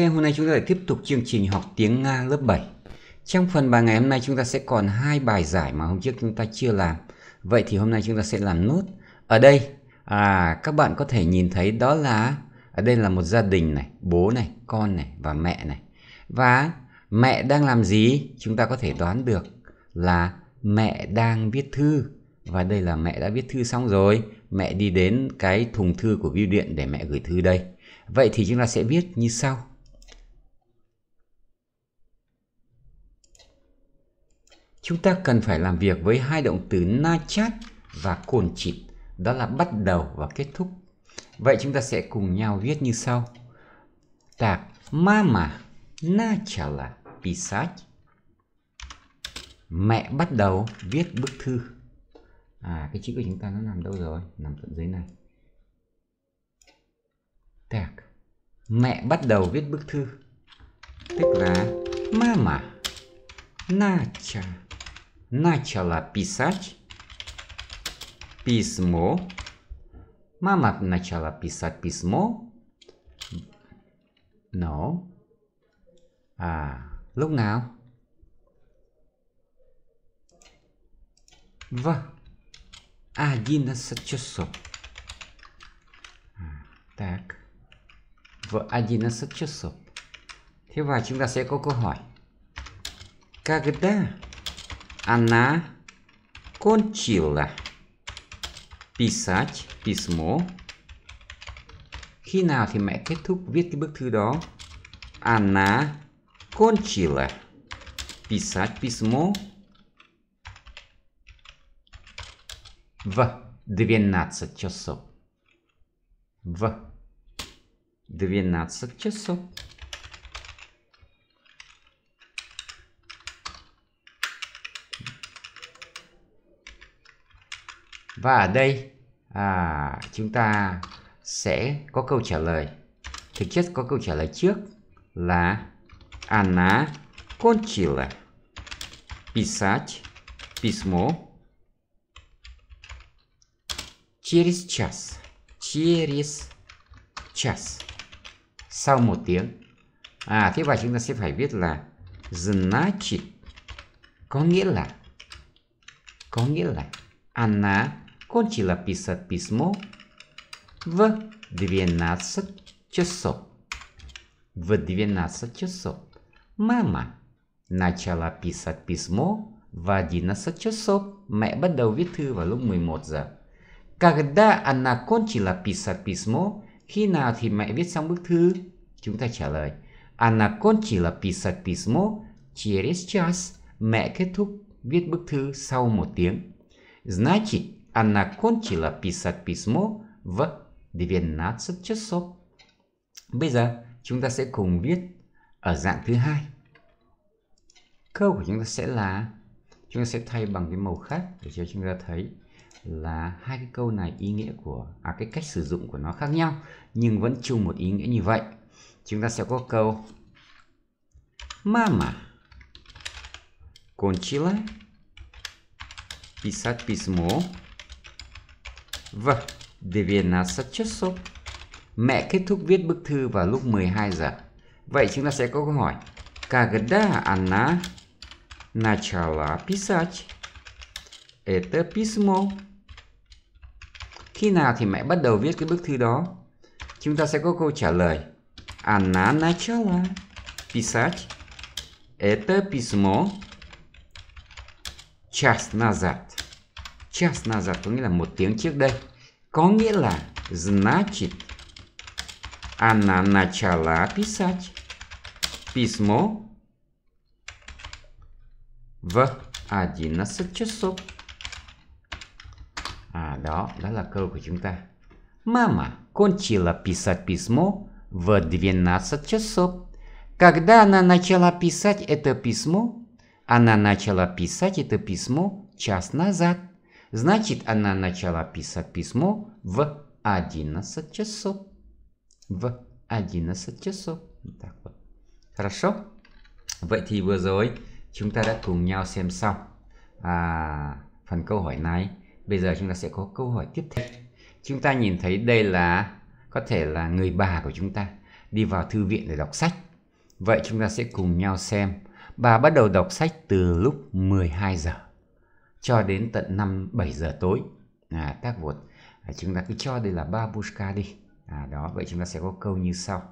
em, hôm nay chúng ta lại tiếp tục chương trình học tiếng Nga lớp 7. Trong phần bài ngày hôm nay chúng ta sẽ còn hai bài giải mà hôm trước chúng ta chưa làm. Vậy thì hôm nay chúng ta sẽ làm nốt. Ở đây các bạn có thể nhìn thấy đó là ở đây là một gia đình này, bố này, con này và mẹ này. Và mẹ đang làm gì? Chúng ta có thể đoán được là mẹ đang viết thư. Và đây là mẹ đã viết thư xong rồi. Mẹ đi đến cái thùng thư của bưu điện để mẹ gửi thư đây. Vậy thì chúng ta sẽ viết như sau. Chúng ta cần phải làm việc với hai động từ nachat và konchit, đó là bắt đầu và kết thúc. Vậy chúng ta sẽ cùng nhau viết như sau. Так, мама начала писать. Mẹ bắt đầu viết bức thư. Cái chữ của chúng ta nó nằm đâu rồi? Nằm tận dưới này. Так, mẹ bắt đầu viết bức thư, tức là mama начала писать письмо. Mama начала писать письмо. No. Lúc nào? В 11 часов. Так. В 11 часов. Thế và chúng ta sẽ có câu hỏi. Когда она кончила писать письмо? Khi nào thì mẹ kết thúc viết cái bức thư đó? Она кончила писать письмо в 12 часов. В 12 часов. Và ở đây chúng ta sẽ có câu trả lời. Thực chất có câu trả lời trước là она кончила писать письмо через час. Через час. Sau một tiếng. Thế và chúng ta sẽ phải viết là значит, có nghĩa là она кончила писать письмо в 12 часов. В 12 часов. Мама начала писать письмо в 11 часов. Mẹ bắt đầu viết thư vào lúc 11 giờ. Когда она кончила писать письмо? Khi nào thì mẹ viết xong bức thư? Chúng ta trả lời. Она кончила писать письмо через час. Mẹ kết thúc viết bức thư sau một tiếng. Значит, она кончила писать письмо в 12 часов. Bây giờ chúng ta sẽ cùng viết ở dạng thứ hai. Câu của chúng ta sẽ là, chúng ta sẽ thay bằng cái màu khác để cho chúng ta thấy là hai cái câu này ý nghĩa của cái cách sử dụng của nó khác nhau nhưng vẫn chung một ý nghĩa như vậy. Chúng ta sẽ có câu Mama кончила писать письмо в 12 часов. Mẹ kết thúc viết bức thư vào lúc 12 giờ. Vậy chúng ta sẽ có câu hỏi. Когда она начала писать это письмо? Khi nào thì mẹ bắt đầu viết cái bức thư đó? Chúng ta sẽ có câu trả lời. Она начала писать это письмо час назад. Час назад có nghĩa là một tiếng trước đây. Có nghĩa là значит она начала писать письмо в 11 часов. Đó là câu của chúng ta. Мама кончила писать письмо в 12 часов. Когда она начала писать это письмо? Она начала писать это письмо час назад. Значит, она начала писать письмо в 11 часов. В 11 часов. Так вот. Хорошо. Vậy thì vừa rồi chúng ta đã cùng nhau xem xong phần câu hỏi này. Bây giờ chúng ta sẽ có câu hỏi tiếp theo. Chúng ta nhìn thấy đây là có thể là người bà của chúng ta đi vào thư viện để đọc sách. Vậy chúng ta sẽ cùng nhau xem và bắt đầu đọc sách từ lúc 12 giờ cho đến tận 7 giờ tối. Tác vụt chúng ta cứ cho đây là babushka đi. Đó, vậy chúng ta sẽ có câu như sau.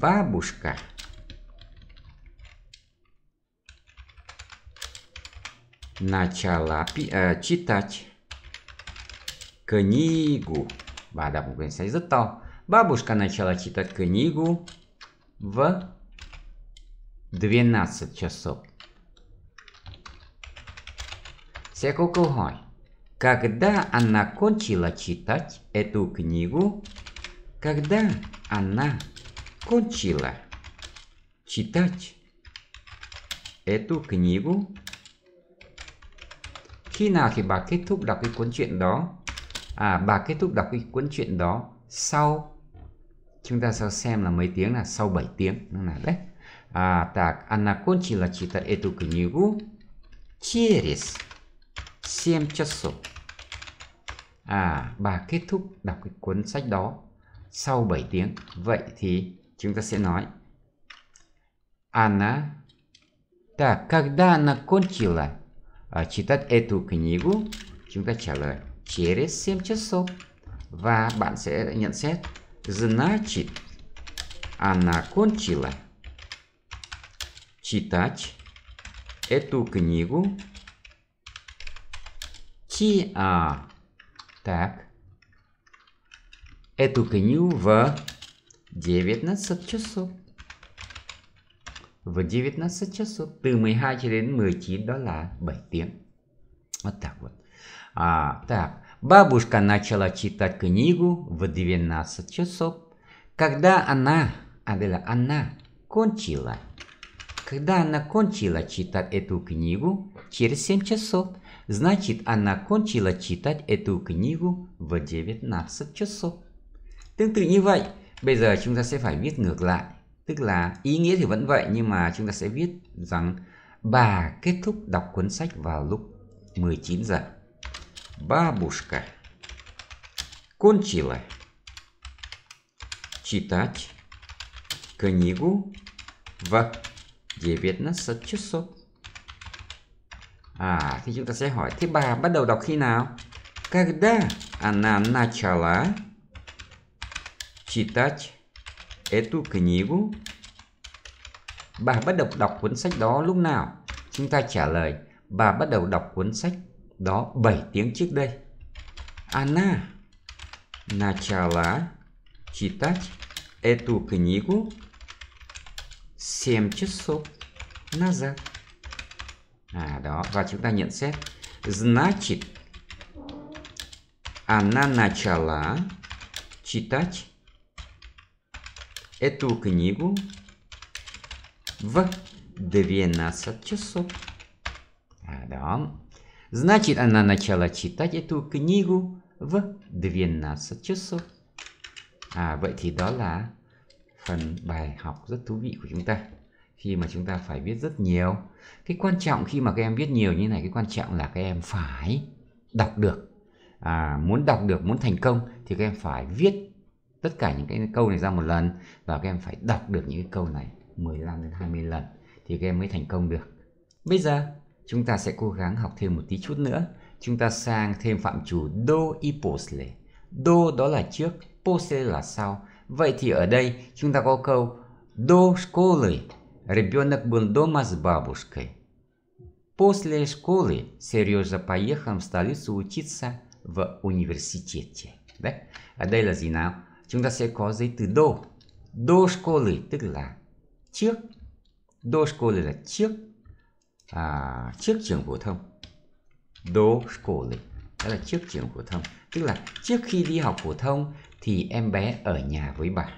Babushka. Начала читать книгу. Bà đọc một quyển sách rất to. Бабушка начала читать книгу в 12 часов. Sẽ có câu hỏi. Когда она кончила читать эту книгу? Когда она кончила читать эту книгу? Khi nào thì bà kết thúc đọc cái cuốn truyện đó? Bà kết thúc đọc cái cuốn truyện đó sau, chúng ta sẽ xem là mấy tiếng, là sau 7 tiếng. Nó là đấy. Так, она кончила читать эту книгу через 7 часов. Bà kết thúc đọc cái cuốn sách đó sau 7 tiếng. Vậy thì chúng ta sẽ nói она. Так, когда она кончила читать эту книгу, chúng ta trả lời через 7 часов. Và bạn sẽ nhận xét значит она кончила читать эту книгу эту книгу в 19 часов. В 19 часов. Từ 12 cho đến 19 đó là 7 tiếng. Так, бабушка начала читать книгу в 12 часов. Когда она, когда она кончила читать эту книгу через 7 часов, значит, она кончила читать эту книгу в 19 часов. Tương tự như vậy, bây giờ chúng ta sẽ phải viết ngược lại. Tức là ý nghĩa thì vẫn vậy, nhưng mà chúng ta sẽ viết rằng bà kết thúc đọc cuốn sách vào lúc 19 giờ. Бабушка кончила читать книгу в 19 часов. Thì chúng ta sẽ hỏi, thế bà bắt đầu đọc khi nào? Когда она начала читать эту книгу? Bà bắt đầu đọc cuốn sách đó lúc nào? Chúng ta trả lời bà bắt đầu đọc cuốn sách đó 7 tiếng trước đây. Она начала читать эту книгу 7 часов назад. Đó, và chúng ta nhận xét значит она начала читать эту книгу в 12 часов. Đó. Значит, она начала читать эту книгу в 12 часов. Vậy thì đó là phần bài học rất thú vị của chúng ta. Khi mà chúng ta phải viết rất nhiều. Cái quan trọng khi mà các em viết nhiều như này, cái quan trọng là các em phải đọc được. Muốn đọc được, muốn thành công thì các em phải viết tất cả những cái câu này ra một lần. Và các em phải đọc được những cái câu này 15 đến 20 lần thì các em mới thành công được. Bây giờ chúng ta sẽ cố gắng học thêm một tí chút nữa. Chúng ta sang thêm phạm trù do y posle. Do đó là trước, posle là sau. Vậy thì ở đây chúng ta có câu do школы ребенок был дома с бабушкой. После школы Сережа поехал в столицу учиться в университете. Đấy. Ở đây là gì nào? Chúng ta sẽ có giấy từ do. Do школы tức là trước. Do школы là trước. Trước trường phổ thông. До школы, đó là trước trường phổ thông. Tức là trước khi đi học phổ thông thì em bé ở nhà với bà.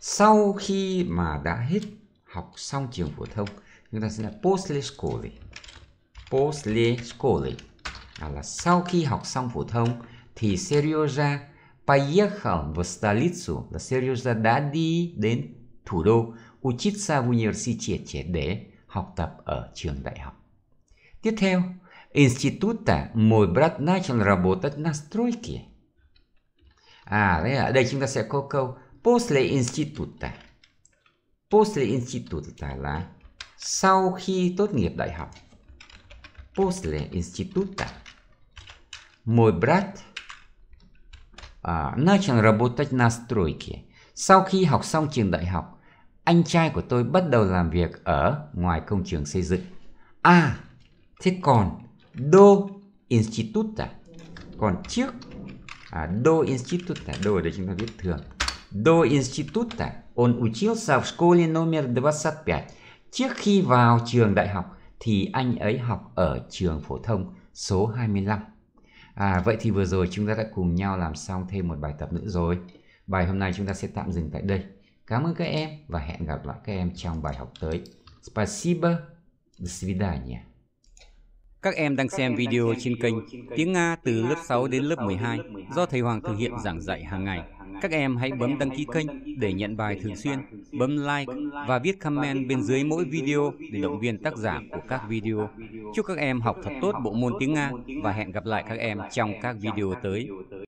Sau khi mà đã hết học xong trường phổ thông, chúng ta sẽ là после школы. После школы là sau khi học xong phổ thông thì Сережа поехал в столицу, là Сережа đã đi đến thủ đô, учиться в университете để học tập ở trường đại học. Tiếp theo, института мой брат начал работать на стройке. Đây chúng ta sẽ có câu после института. Postinstitut là sau khi tốt nghiệp đại học. Postinstituta. Мой брат начал работать на стройке. Sau khi học xong trường đại học, anh trai của tôi bắt đầu làm việc ở ngoài công trường xây dựng. À, thế còn do instituta, còn trước do instituta, do ở đây chúng ta viết thường. До института он учился в школе номер 25. Trước khi vào trường đại học thì anh ấy học ở trường phổ thông số 25. Vậy thì vừa rồi chúng ta đã cùng nhau làm xong thêm một bài tập nữa rồi. Bài hôm nay chúng ta sẽ tạm dừng tại đây. Cảm ơn các em và hẹn gặp lại các em trong bài học tới. Спасибо, до свидания. Các em đang xem video trên kênh Tiếng Nga từ lớp 6 đến lớp 12 do Thầy Hoàng thực hiện giảng dạy hàng ngày. Các em hãy bấm đăng ký kênh để nhận bài thường xuyên, bấm like và viết comment bên dưới mỗi video để động viên tác giả của các video. Chúc các em học thật tốt bộ môn Tiếng Nga và hẹn gặp lại các em trong các video tới.